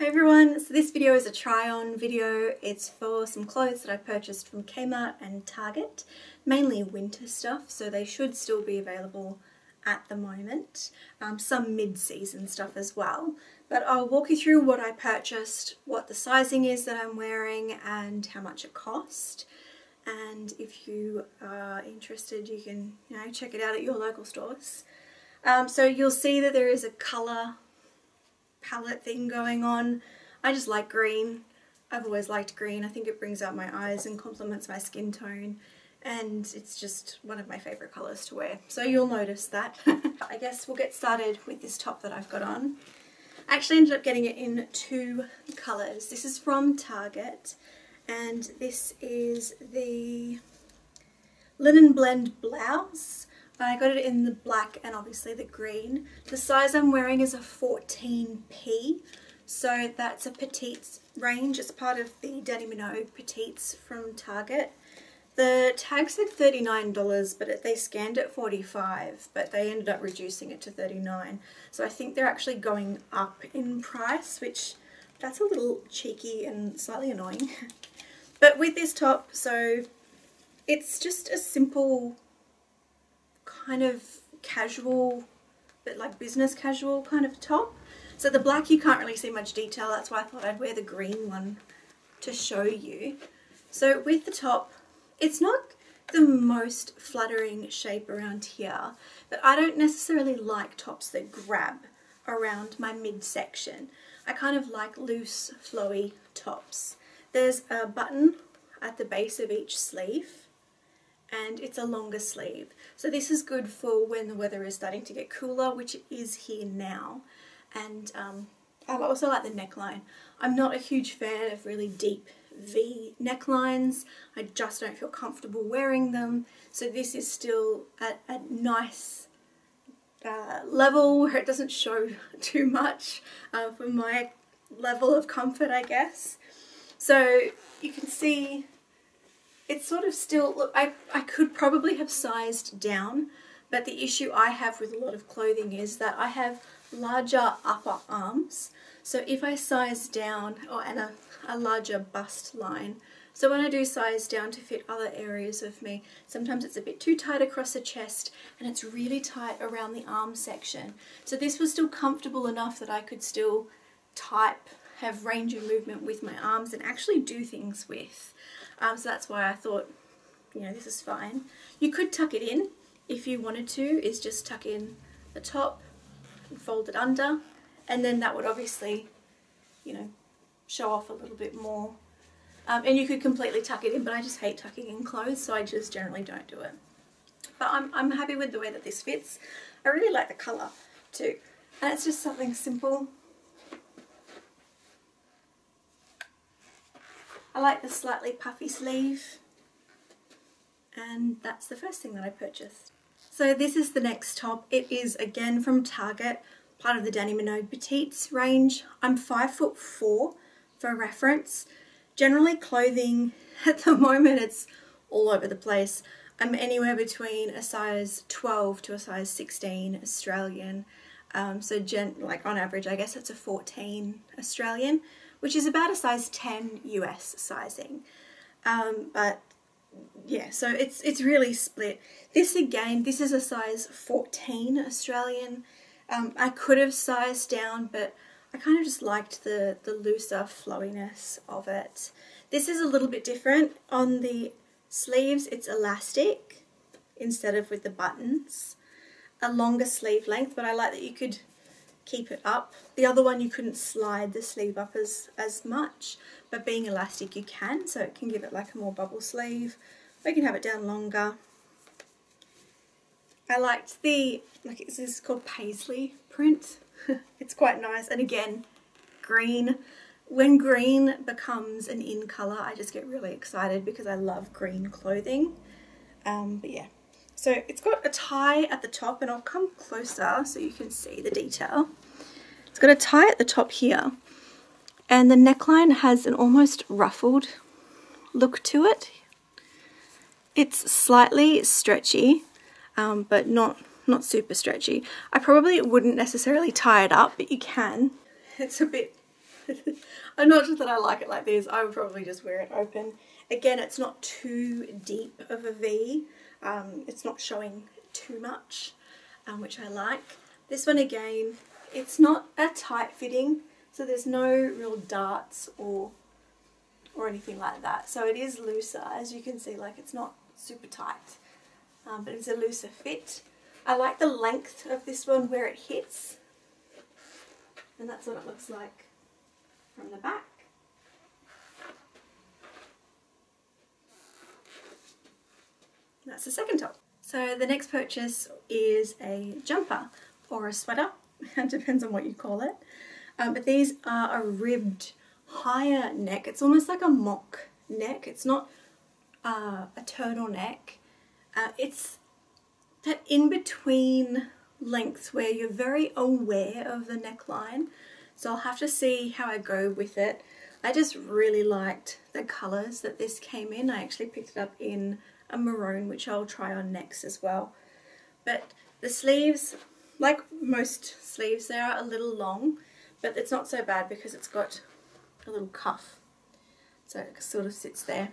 Hey everyone, so this video is a try on video. It's for some clothes that I purchased from Kmart and Target, mainly winter stuff, so they should still be available at the moment. Some mid-season stuff as well, but I'll walk you through what I purchased, what the sizing is that I'm wearing and how much it cost. And if you are interested, you can check it out at your local stores. So you'll see that there is a colour palette thing going on. I just like green. I've always liked green. I think it brings out my eyes and complements my skin tone, and it's just one of my favourite colours to wear, so you'll notice that. I guess we'll get started with this top that I've got on. I actually ended up getting it in two colours. This is from Target and this is the Linen Blend blouse. I got it in the black and obviously the green. The size I'm wearing is a 14P, so that's a petites range. It's part of the Dannii Minogue Petites from Target. The tag said $39, but they scanned it $45, but they ended up reducing it to $39. So I think they're actually going up in price, which that's a little cheeky and slightly annoying. But with this top, so it's just a simple kind of casual, but like business casual kind of top. So the black, you can't really see much detail. That's why I thought I'd wear the green one to show you. So with the top, it's not the most flattering shape around here, but I don't necessarily like tops that grab around my midsection. I kind of like loose, flowy tops. There's a button at the base of each sleeve, and it's a longer sleeve. So this is good for when the weather is starting to get cooler, which is here now. And I also like the neckline. I'm not a huge fan of really deep V necklines. I just don't feel comfortable wearing them. So this is still at a nice level where it doesn't show too much for my level of comfort, I guess. So you can see it's sort of still, look, I could probably have sized down, but the issue I have with a lot of clothing is that I have larger upper arms. So if I size down, and a larger bust line, so when I do size down to fit other areas of me, sometimes it's a bit too tight across the chest and it's really tight around the arm section. So this was still comfortable enough that I could still type, have range of movement with my arms and actually do things with. So that's why I thought, this is fine. You could tuck it in if you wanted to, is just tuck in the top and fold it under, and then that would obviously, show off a little bit more. And you could completely tuck it in, but I just hate tucking in clothes, so I just generally don't do it. But I'm happy with the way that this fits. I really like the colour too. And it's just something simple. I like the slightly puffy sleeve, and that's the first thing that I purchased. So this is the next top. It is again from Target, part of the Dannii Minogue Petites range. I'm 5'4" for reference. Generally clothing at the moment, it's all over the place. I'm anywhere between a size 12 to a size 16 Australian. Like on average, I guess it's a 14 Australian, which is about a size 10 US sizing. But yeah, so it's really split. This again, this is a size 14 Australian. I could have sized down, but I kind of just liked the looser flowiness of it. This is a little bit different. On the sleeves, it's elastic instead of with the buttons. A longer sleeve length, but I like that you could keep it up. The other one you couldn't slide the sleeve up as much, but being elastic you can, so it can give it like a more bubble sleeve, or you can have it down longer. I liked the, this is called paisley print. It's quite nice, and again, green. When green becomes an in colour, I just get really excited because I love green clothing. But yeah. So it's got a tie at the top, and I'll come closer so you can see the detail. It's got a tie at the top here, and the neckline has an almost ruffled look to it. It's slightly stretchy, but not super stretchy. I probably wouldn't necessarily tie it up, but you can. It's a bit I'm not sure that I like it like these. I would probably just wear it open. Again, it's not too deep of a V. It's not showing too much, which I like. This one again, it's not a tight fitting, so there's no real darts or anything like that. So it is looser, as you can see, like it's not super tight, but it's a looser fit. I like the length of this one where it hits, and that's what it looks like from the back. That's the second top. So the next purchase is a jumper or a sweater. It depends on what you call it. But these are a ribbed higher neck. It's almost like a mock neck. It's not a turtleneck. It's that in-between length where you're very aware of the neckline. So I'll have to see how I go with it. I just really liked the colours that this came in. I actually picked it up in a maroon, which I'll try on next as well. But the sleeves, like most sleeves, they are a little long, but it's not so bad because it's got a little cuff, so it sort of sits there.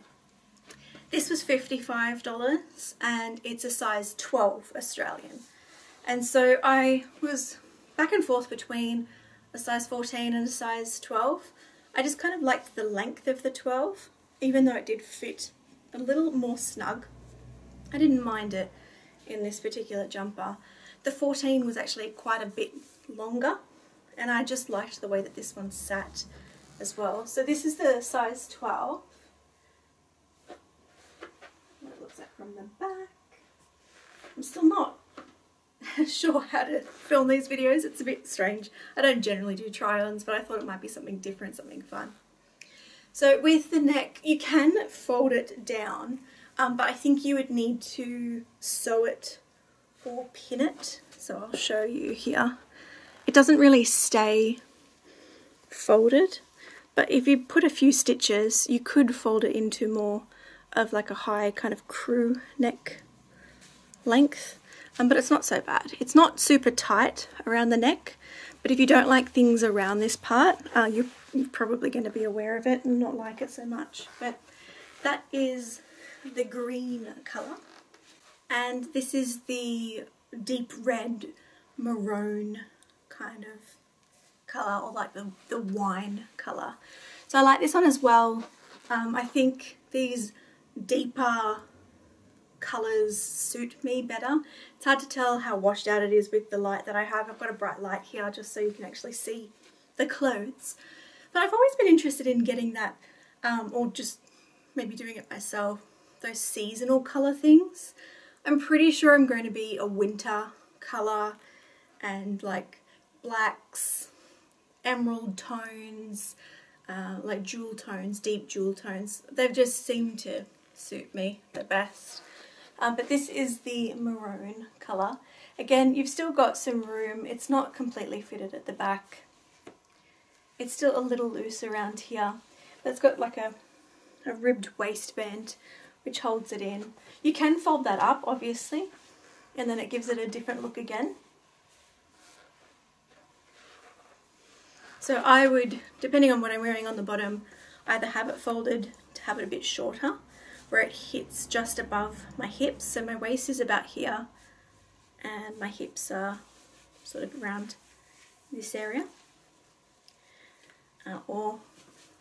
This was $55 and it's a size 12 Australian. And so I was back and forth between a size 14 and a size 12. I just kind of liked the length of the 12, even though it did fit a little more snug. I didn't mind it in this particular jumper. The 14 was actually quite a bit longer, and I just liked the way that this one sat as well. So this is the size 12. It looks like from the back. I'm still not sure how to film these videos. It's a bit strange. I don't generally do try-ons, but I thought it might be something different, something fun. So with the neck, you can fold it down, but I think you would need to sew it or pin it. So I'll show you here. It doesn't really stay folded, but if you put a few stitches, you could fold it into more of like a high kind of crew neck length, but it's not so bad. It's not super tight around the neck, but if you don't like things around this part, you're probably going to be aware of it and not like it so much. But that is the green colour, and this is the deep red maroon kind of colour, or like the wine colour. So I like this one as well. I think these deeper colours suit me better. It's hard to tell how washed out it is with the light that I have. I've got a bright light here just so you can actually see the clothes. But I've always been interested in getting that, or just maybe doing it myself, those seasonal colour things. I'm pretty sure I'm going to be a winter colour and like blacks, emerald tones, like jewel tones, deep jewel tones. They've just seemed to suit me the best. But this is the maroon colour. Again, you've still got some room. It's not completely fitted at the back. It's still a little loose around here. But it's got like a ribbed waistband which holds it in. You can fold that up, obviously, and then it gives it a different look again. So I would, depending on what I'm wearing on the bottom, either have it folded to have it a bit shorter, where it hits just above my hips. So my waist is about here, and my hips are sort of around this area, or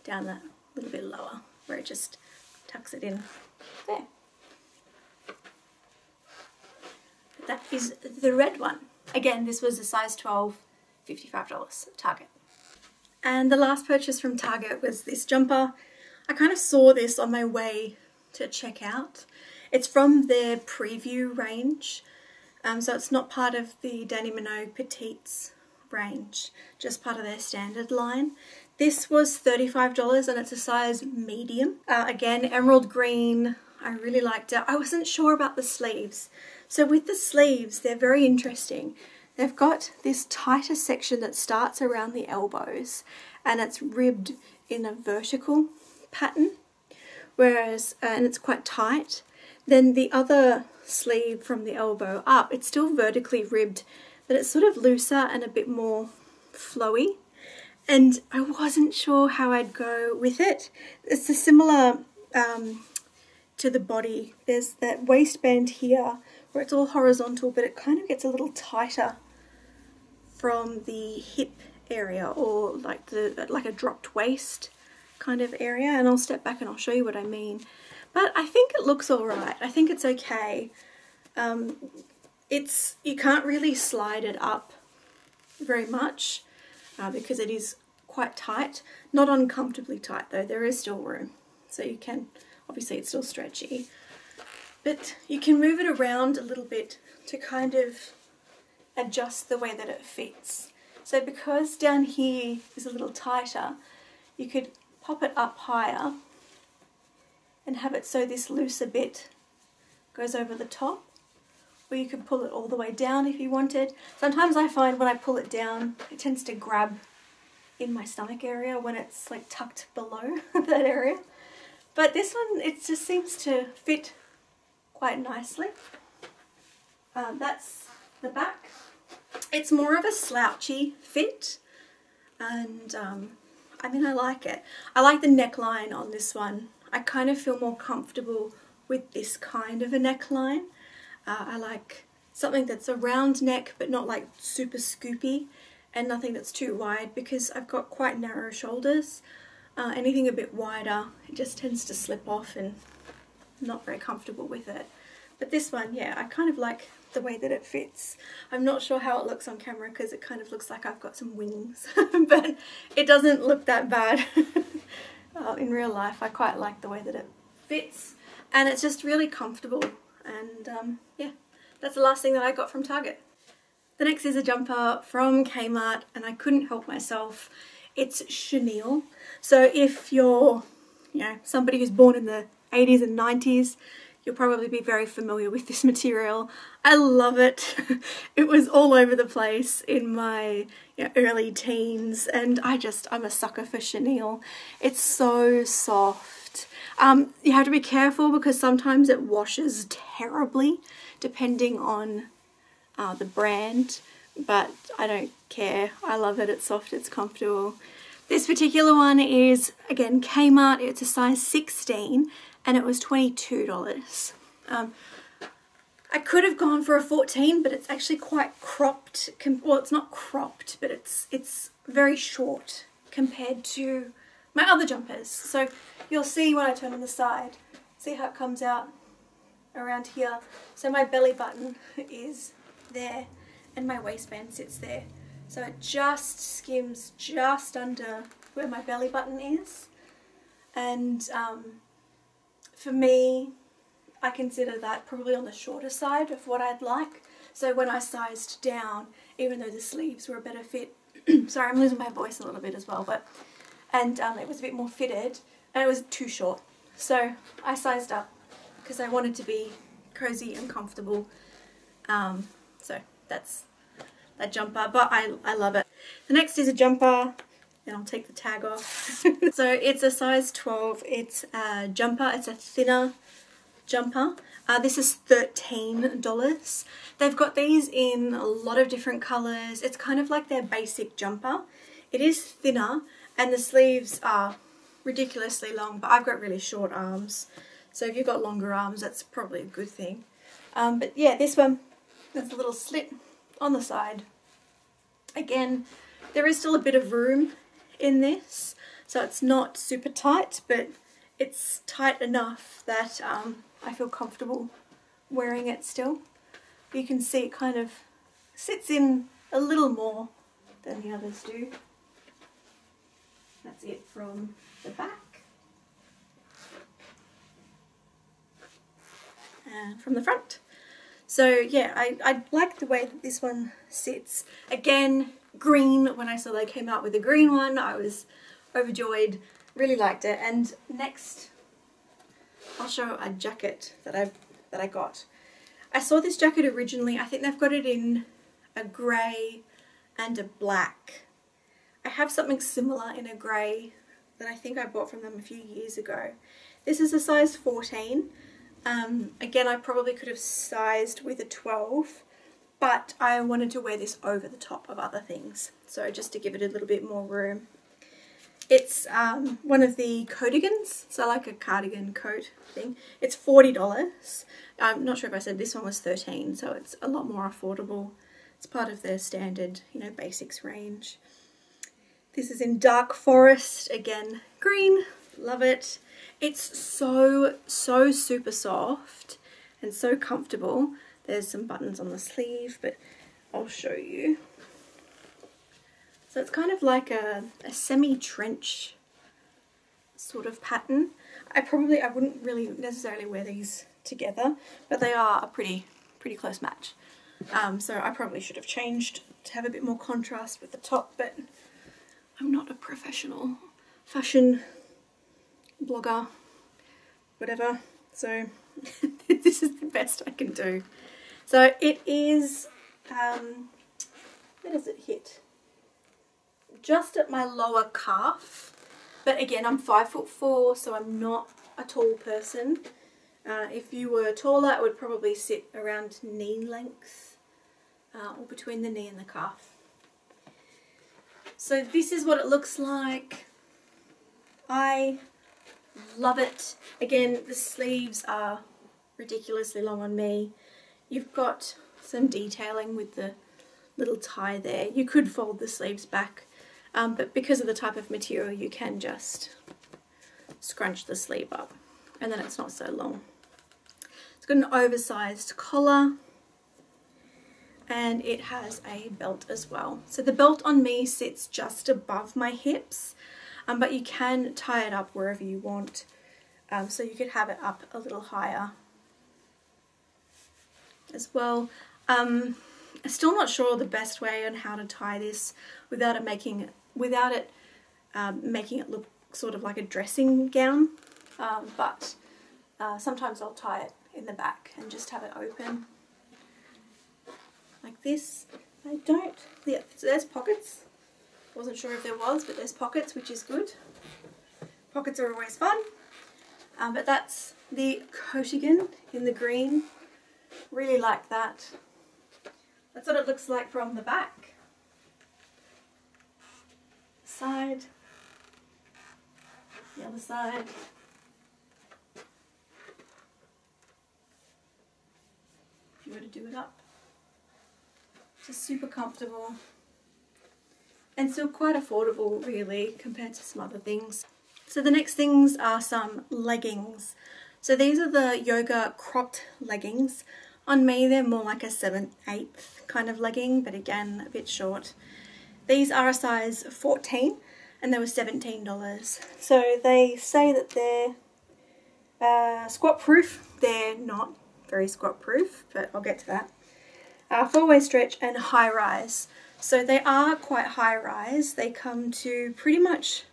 down that little bit lower, where it just tucks it in there. But that is the red one. Again, this was a size 12, $55, Target. And the last purchase from Target was this jumper. I kind of saw this on my way to check out. It's from their preview range, so it's not part of the Dannii Minogue Petites range, just part of their standard line. This was $35 and it's a size medium. Again, emerald green. I really liked it. I wasn't sure about the sleeves. So with the sleeves, they're very interesting. They've got this tighter section that starts around the elbows and it's ribbed in a vertical pattern, whereas, and it's quite tight. Then the other sleeve from the elbow up, it's still vertically ribbed, but it's sort of looser and a bit more flowy. and I wasn't sure how I'd go with it. It's a similar to the body. There's that waistband here where it's all horizontal, but it kind of gets a little tighter from the hip area, or like the a dropped waist kind of area, and I'll step back and I'll show you what I mean. But I think it looks all right. I think it's okay. You can't really slide it up very much because it is quite tight. Not uncomfortably tight though, there is still room. So you can, obviously it's still stretchy, but you can move it around a little bit to kind of adjust the way that it fits. So because down here is a little tighter, you could pop it up higher and have it so this looser bit goes over the top, or you could pull it all the way down if you wanted. Sometimes I find when I pull it down, it tends to grab in my stomach area when it's like tucked below that area. But this one, it just seems to fit quite nicely. That's the back. It's more of a slouchy fit, and I mean, I like it. I like the neckline on this one. I kind of feel more comfortable with this kind of a neckline. I like something that's a round neck but not like super scoopy, and nothing that's too wide because I've got quite narrow shoulders. Anything a bit wider, it just tends to slip off and I'm not very comfortable with it. But this one, yeah, I kind of like the way that it fits. I'm not sure how it looks on camera because it kind of looks like I've got some wings, but it doesn't look that bad. In real life, I quite like the way that it fits, and it's just really comfortable. And yeah, that's the last thing that I got from Target. The next is a jumper from Kmart, and I couldn't help myself. It's chenille. So if you're, you know, somebody who's born in the 80s and 90s, you'll probably be very familiar with this material. I love it. It was all over the place in my early teens, and I'm a sucker for chenille. It's so soft. You have to be careful because sometimes it washes terribly depending on the brand, but I don't care. I love it. It's soft, it's comfortable. This particular one is, again, Kmart. It's a size 16. And it was $22. I could have gone for a 14, but it's actually quite cropped. Well, it's not cropped, but it's very short compared to my other jumpers. So you'll see when I turn on the side, see how it comes out around here. So my belly button is there and my waistband sits there. So it just skims just under where my belly button is. And for me, I consider that probably on the shorter side of what I'd like. So when I sized down, even though the sleeves were a better fit, sorry, I'm losing my voice a little bit as well, but, and it was a bit more fitted, and it was too short. So I sized up because I wanted to be cozy and comfortable. So that's that jumper, but I love it. The next is a jumper. And I'll take the tag off. So it's a size 12, it's a jumper, it's a thinner jumper. This is $13. They've got these in a lot of different colours. It's kind of like their basic jumper. It is thinner and the sleeves are ridiculously long, but I've got really short arms. So if you've got longer arms, that's probably a good thing. But yeah, this one, there's a little slit on the side. Again, there is still a bit of room in this, so it's not super tight, but it's tight enough that I feel comfortable wearing it still. You can see it kind of sits in a little more than the others do. That's it from the back. And from the front. So yeah, I like the way that this one sits. Again, green, when I saw they came out with a green one, I was overjoyed, really liked it. And next I'll show a jacket that I got. I saw this jacket originally, I think they've got it in a grey and a black. I have something similar in a grey that I think I bought from them a few years ago. This is a size 14. Again, I probably could have sized with a 12. But I wanted to wear this over the top of other things, so just to give it a little bit more room. It's one of the coatigans, so like a cardigan coat thing. It's $40. I'm not sure if I said this one was $13, so it's a lot more affordable. It's part of their standard, you know, basics range. This is in Dark Forest, again, green. Love it. It's so super soft and so comfortable. There's some buttons on the sleeve, but I'll show you. So it's kind of like a semi-trench sort of pattern. I wouldn't really necessarily wear these together, but they are a pretty close match. So I probably should have changed to have a bit more contrast with the top, but I'm not a professional fashion blogger, whatever. So this is the best I can do. So it is, where does it hit? Just at my lower calf, but again, I'm 5'4", so I'm not a tall person. If you were taller, it would probably sit around knee length, or between the knee and the calf. So this is what it looks like. I love it. Again, the sleeves are ridiculously long on me. You've got some detailing with the little tie there. You could fold the sleeves back, but because of the type of material, you can just scrunch the sleeve up and then it's not so long. It's got an oversized collar and it has a belt as well. So the belt on me sits just above my hips, but you can tie it up wherever you want. So you could have it up a little higher as well. I'm still not sure the best way on how to tie this without it making making it look sort of like a dressing gown, but sometimes I'll tie it in the back and just have it open like this. Yeah, so there's pockets. Wasn't sure if there was, but there's pockets, which is good. Pockets are always fun. But that's the coatigan in the green. Really like that. That's what it looks like from the back. Side, the other side. If you were to do it up. Just super comfortable. And still quite affordable, really, compared to some other things. So the next things are some leggings. So these are the yoga cropped leggings. On me, they're more like a 7/8 kind of legging, but again, a bit short. These are a size 14 and they were $17. So they say that they're squat proof. They're not very squat proof, but I'll get to that. Four-way stretch and high rise. So they are quite high rise. They come to pretty much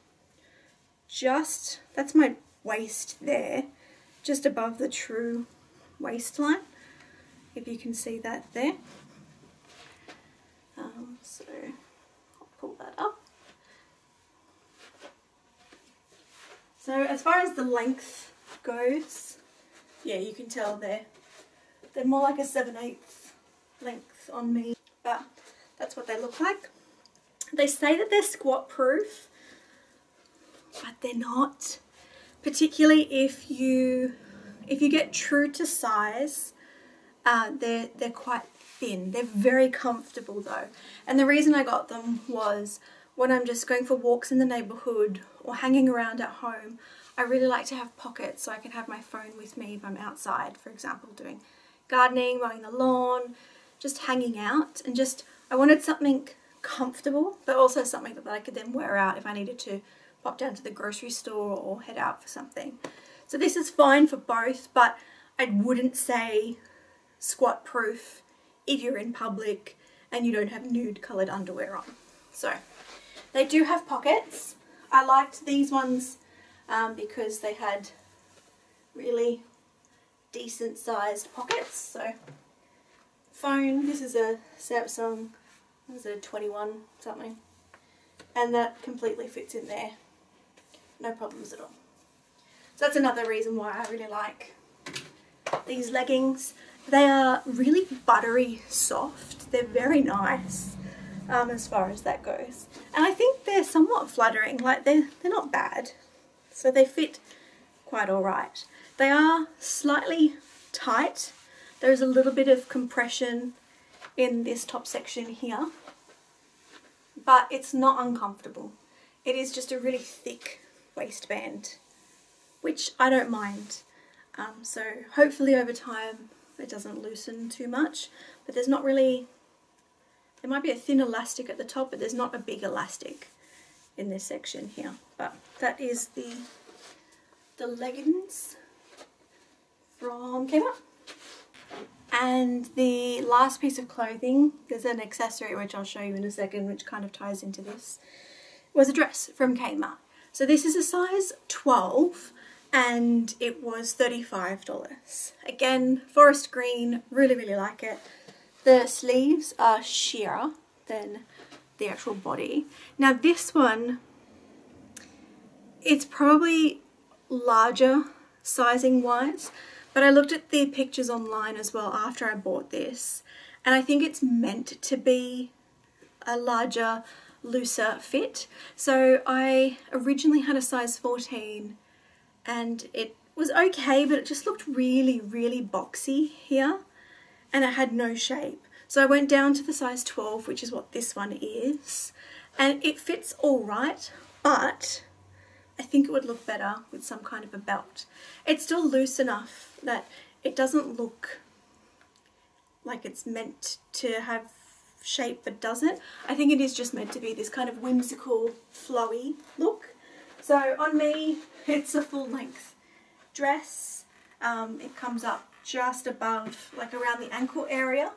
just, that's my waist there, just above the true waistline. If you can see that there. So I'll pull that up. So as far as the length goes, yeah, you can tell they're more like a 7/8 length on me, but that's what they look like. They say that they're squat proof, but they're not. Particularly if you get true to size, they're quite thin. They're very comfortable though, and the reason I got them was when I'm just going for walks in the neighborhood or hanging around at home, I really like to have pockets so I can have my phone with me if I'm outside, for example, doing gardening, mowing the lawn, just hanging out, and just I wanted something comfortable but also something that I could then wear out if I needed to pop down to the grocery store or head out for something. So this is fine for both, but I wouldn't say squat proof if you're in public and you don't have nude coloured underwear on. So they do have pockets. I liked these ones because they had really decent sized pockets. So phone, this is a Samsung, this is a 21 something, and that completely fits in there, no problems at all. So that's another reason why I really like these leggings. They are really buttery soft. They're very nice. as far as that goes. And I think they're somewhat flattering, like they're not bad. So they fit quite all right. They are slightly tight. There is a little bit of compression in this top section here, but it's not uncomfortable. It is just a really thick waistband, which I don't mind. So hopefully over time it doesn't loosen too much, but there's not really, there might be a thin elastic at the top, but there's not a big elastic in this section here. But that is the leggings from Kmart. And the last piece of clothing, there's an accessory which I'll show you in a second, which kind of ties into this, was a dress from Kmart. So this is a size 12 and it was $35. Again, forest green, really, really like it. The sleeves are sheerer than the actual body. Now this one, it's probably larger sizing wise, but I looked at the pictures online as well after I bought this, and I think it's meant to be a larger, looser fit. So I originally had a size 14 and it was okay, but it just looked really, really boxy here and it had no shape. So I went down to the size 12, which is what this one is, and it fits all right, but I think it would look better with some kind of a belt. It's still loose enough that it doesn't look like it's meant to have shape, but doesn't. I think it is just meant to be this kind of whimsical, flowy look. So on me, it's a full-length dress. It comes up just above, like around the ankle area,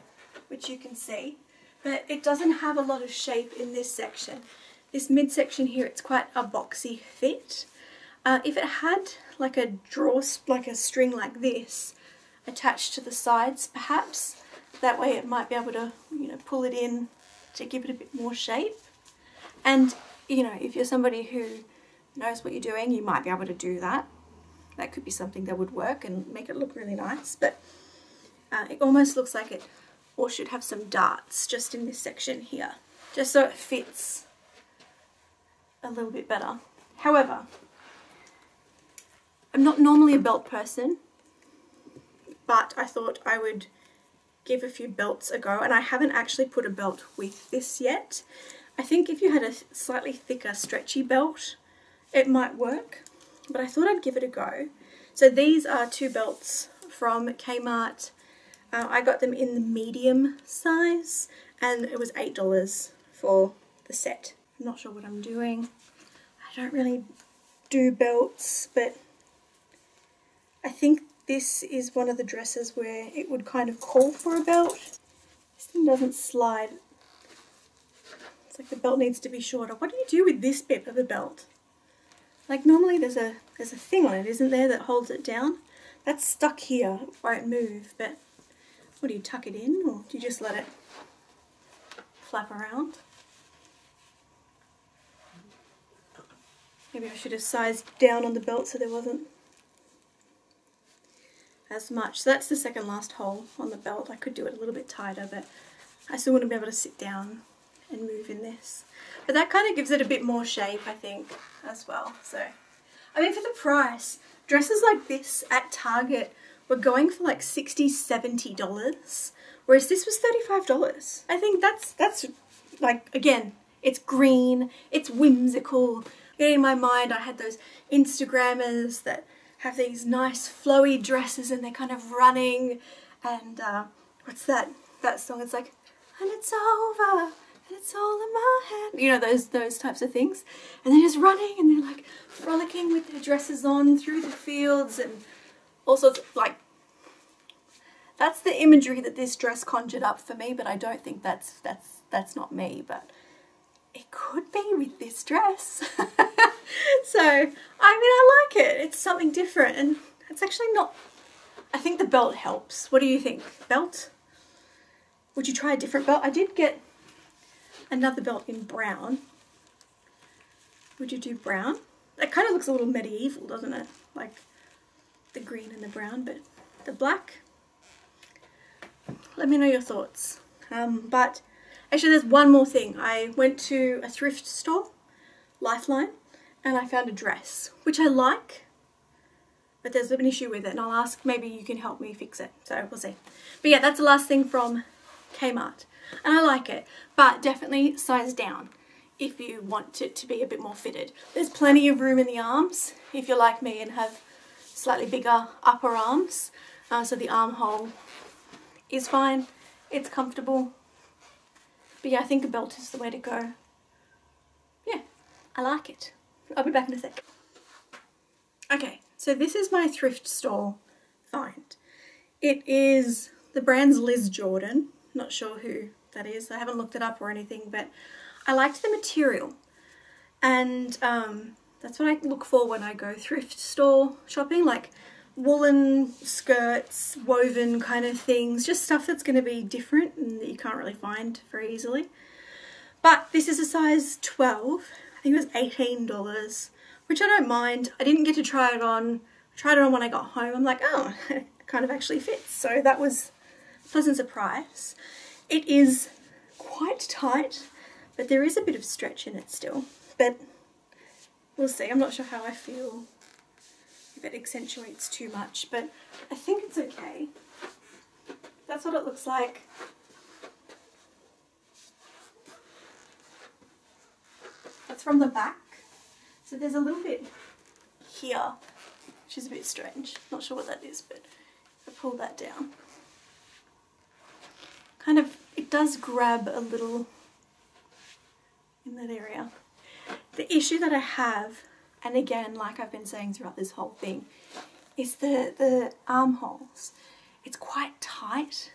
which you can see, but it doesn't have a lot of shape in this section. This midsection here, it's quite a boxy fit. If it had like a draw, like a string like this attached to the sides, perhaps that way it might be able to, you know, pull it in to give it a bit more shape. And you know, if you're somebody who knows what you're doing, you might be able to do that. That could be something that would work and make it look really nice. But it almost looks like it or should have some darts just in this section here, just so it fits a little bit better. However, I'm not normally a belt person, but I thought I would give a few belts a go, and I haven't actually put a belt with this yet. I think if you had a slightly thicker stretchy belt it might work, but I thought I'd give it a go. So these are two belts from Kmart. I got them in the medium size and it was $8 for the set. I'm not sure what I'm doing. I don't really do belts, but I think this is one of the dresses where it would kind of call for a belt. This thing doesn't slide. It's like the belt needs to be shorter. What do you do with this bit of a belt? Like normally there's a thing on it, isn't there, that holds it down? That's stuck here, it won't move, but what do you tuck it in, or do you just let it flap around? Maybe I should have sized down on the belt so there wasn't as much. So that's the second last hole on the belt. I could do it a little bit tighter, but I still wouldn't be able to sit down and move in this. But that kind of gives it a bit more shape, I think, as well. So, I mean, for the price, dresses like this at Target were going for like $60, $70, whereas this was $35. I think that's like, again, it's green, it's whimsical. In my mind, I had those Instagrammers that have these nice flowy dresses and they're kind of running, and what's that song? It's like, and it's over, and it's all in my head. You know, those types of things. And they're just running and they're like frolicking with their dresses on through the fields and all sorts of, like, that's the imagery that this dress conjured up for me, but I don't think that's not me, but it could be with this dress. So, I mean, I like it. It's something different, and it's actually not, I think the belt helps. What do you think? Belt? Would you try a different belt? I did get another belt in brown. Would you do brown? That kind of looks a little medieval, doesn't it? Like the green and the brown, but the black. Let me know your thoughts. But Actually, there's one more thing. I went to a thrift store, Lifeline, and I found a dress, which I like, but there's an issue with it, and I'll ask, maybe you can help me fix it, so we'll see. But yeah, that's the last thing from Kmart, and I like it, but definitely size down if you want it to be a bit more fitted. There's plenty of room in the arms if you're like me and have slightly bigger upper arms, so the armhole is fine, it's comfortable. But yeah, I think a belt is the way to go. Yeah, I like it. I'll be back in a sec. Okay, so this is my thrift store find. It is, the brand's Liz Jordan. Not sure who that is. I haven't looked it up or anything, but I liked the material. And that's what I look for when I go thrift store shopping, like woolen skirts, woven kind of things, just stuff that's going to be different and that you can't really find very easily. But this is a size 12. I think it was $18, which I don't mind. I didn't get to try it on. I tried it on when I got home. I'm like, oh, it kind of actually fits. So that was a pleasant surprise. It is quite tight, but there is a bit of stretch in it still. But we'll see. I'm not sure how I feel, if it accentuates too much, but I think it's okay. That's what it looks like. That's from the back. So there's a little bit here, which is a bit strange. Not sure what that is, but if I pull that down, kind of, it does grab a little in that area. The issue that I have, and again, like I've been saying throughout this whole thing, is the armholes. It's quite tight,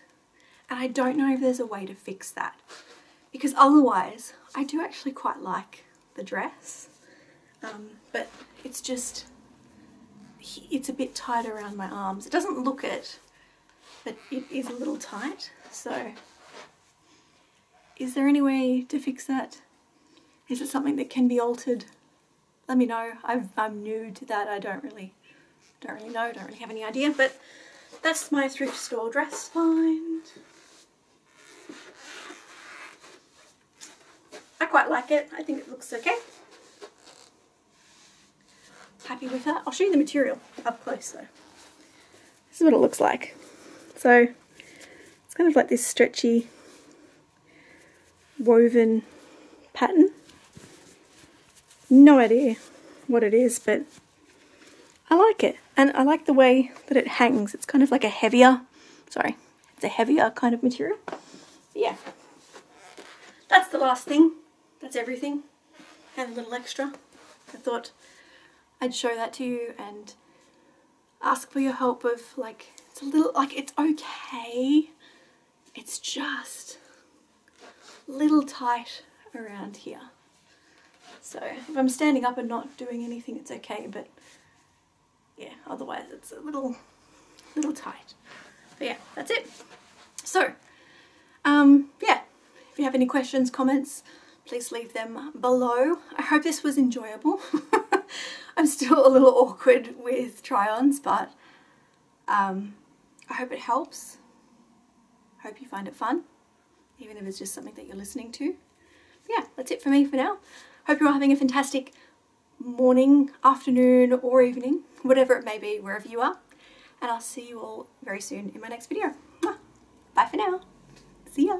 and I don't know if there's a way to fix that, because otherwise I do actually quite like the dress, but it's just, it's a bit tight around my arms. It doesn't look it, but it is a little tight. So is there any way to fix that? Is it something that can be altered? Let me know. I'm new to that. I don't really know, don't really have any idea, but that's my thrift store dress find. I quite like it. I think it looks okay. Happy with that. I'll show you the material up close though. This is what it looks like. So it's kind of like this stretchy woven pattern. No idea what it is, but I like it, and I like the way that it hangs. It's kind of like a heavier, sorry, it's a heavier kind of material. But yeah, that's the last thing. That's everything, and a little extra. I thought I'd show that to you and ask for your help of, like, it's a little, like, it's okay, it's just a little tight around here. So if I'm standing up and not doing anything, it's okay, but yeah, otherwise it's a little tight. But yeah, that's it. So yeah, if you have any questions, comments, please leave them below. I hope this was enjoyable. I'm still a little awkward with try-ons, but I hope it helps. I hope you find it fun, even if it's just something that you're listening to. But yeah, that's it for me for now. Hope you're all having a fantastic morning, afternoon, or evening, whatever it may be, wherever you are. And I'll see you all very soon in my next video. Mwah. Bye for now. See ya.